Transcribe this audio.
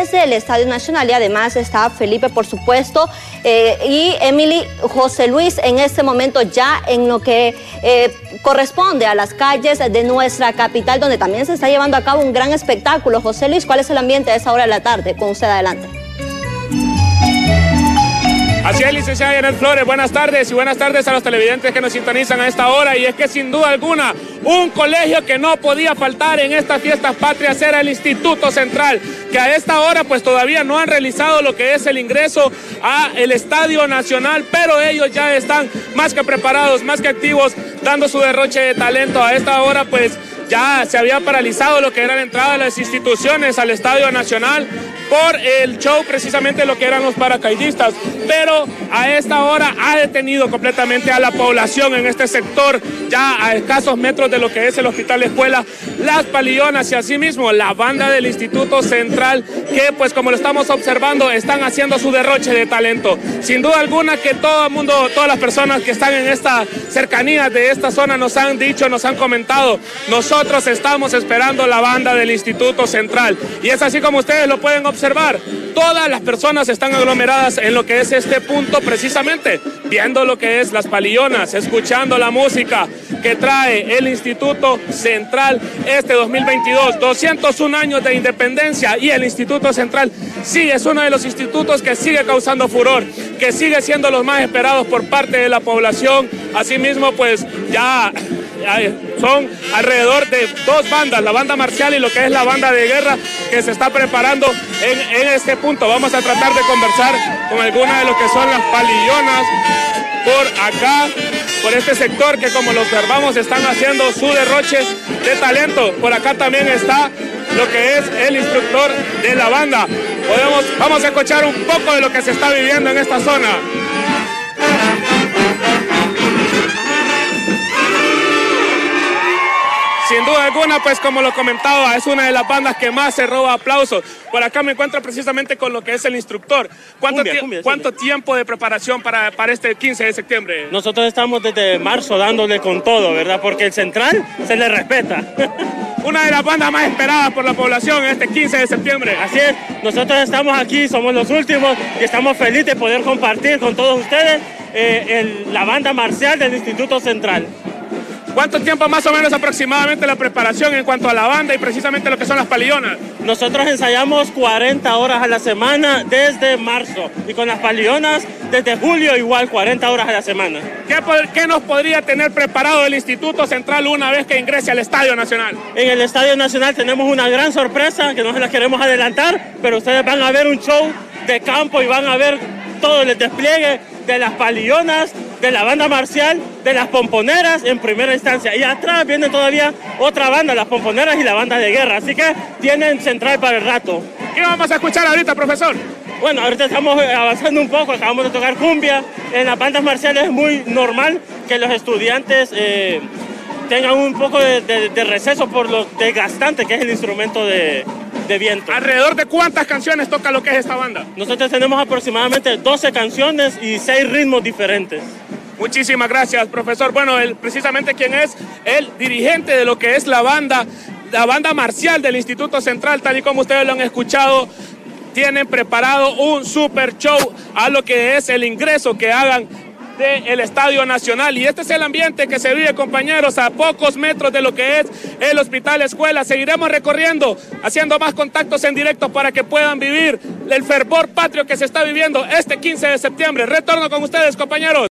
desde el Estadio Nacional, y además está Felipe, por supuesto, y Emily José Luis en este momento ya en lo que corresponde a las calles de nuestra capital, donde también se está llevando a cabo un gran espectáculo. José Luis, ¿cuál es el ambiente a esa hora de la tarde? Con usted adelante. Así es, licenciada Yanel Flores, buenas tardes, y buenas tardes a los televidentes que nos sintonizan a esta hora. Y es que sin duda alguna, un colegio que no podía faltar en estas fiestas patrias era el Instituto Central, que a esta hora pues todavía no han realizado lo que es el ingreso al Estadio Nacional, pero ellos ya están más que preparados, más que activos, dando su derroche de talento. A esta hora pues ya se había paralizado lo que era la entrada de las instituciones al Estadio Nacional por el show, precisamente lo que eran los paracaidistas, pero a esta hora ha detenido completamente a la población en este sector, ya a escasos metros de lo que es el Hospital Escuela, las palillonas y asimismo la banda del Instituto Central, que pues como lo estamos observando, están haciendo su derroche de talento. Sin duda alguna que todo el mundo, todas las personas que están en esta cercanía de esta zona nos han dicho, nos han comentado, nosotros estamos esperando la banda del Instituto Central, y es así como ustedes lo pueden observar. Todas las personas están aglomeradas en lo que es este punto, precisamente viendo lo que es las palillonas, escuchando la música que trae el Instituto Central este 2022, 201 años de independencia, y el Instituto Central sí es uno de los institutos que sigue causando furor, que sigue siendo los más esperados por parte de la población. Asimismo pues ya son alrededor de dos bandas, la banda marcial y lo que es la banda de guerra, que se está preparando en este punto. Vamos a tratar de conversar con algunas de lo que son las palillonas por acá, por este sector, que como lo observamos están haciendo su derroche de talento. Por acá también está lo que es el instructor de la banda. Vamos a escuchar un poco de lo que se está viviendo en esta zona. Sin duda alguna, pues como lo comentaba, es una de las bandas que más se roba aplausos. Por acá me encuentro precisamente con lo que es el instructor. ¿Cuánto tiempo de preparación para este 15 de septiembre? Nosotros estamos desde marzo dándole con todo, ¿verdad? Porque el Central se le respeta. Una de las bandas más esperadas por la población este 15 de septiembre. Así es, nosotros estamos aquí, somos los últimos y estamos felices de poder compartir con todos ustedes la banda marcial del Instituto Central. ¿Cuánto tiempo más o menos aproximadamente la preparación en cuanto a la banda y precisamente lo que son las palillonas? Nosotros ensayamos 40 horas a la semana desde marzo, y con las palillonas desde julio igual 40 horas a la semana. ¿Qué nos podría tener preparado el Instituto Central una vez que ingrese al Estadio Nacional? En el Estadio Nacional tenemos una gran sorpresa que no se la queremos adelantar, pero ustedes van a ver un show de campo y van a ver todo el despliegue de las palillonas, de la banda marcial, de las pomponeras en primera instancia. Y atrás viene todavía otra banda, las pomponeras y la banda de guerra. Así que tienen Central para el rato. ¿Qué vamos a escuchar ahorita, profesor? Bueno, ahorita estamos avanzando un poco, acabamos de tocar cumbia. En las bandas marciales es muy normal que los estudiantes tengan un poco de receso por lo desgastante que es el instrumento de viento. ¿Alrededor de cuántas canciones toca lo que es esta banda? Nosotros tenemos aproximadamente 12 canciones y 6 ritmos diferentes. Muchísimas gracias, profesor. Bueno, precisamente quien es el dirigente de lo que es la banda marcial del Instituto Central, tal y como ustedes lo han escuchado, tienen preparado un super show a lo que es el ingreso que hagan del Estadio Nacional. Y este es el ambiente que se vive, compañeros, a pocos metros de lo que es el Hospital Escuela. Seguiremos recorriendo, haciendo más contactos en directo para que puedan vivir el fervor patrio que se está viviendo este 15 de septiembre. Retorno con ustedes, compañeros.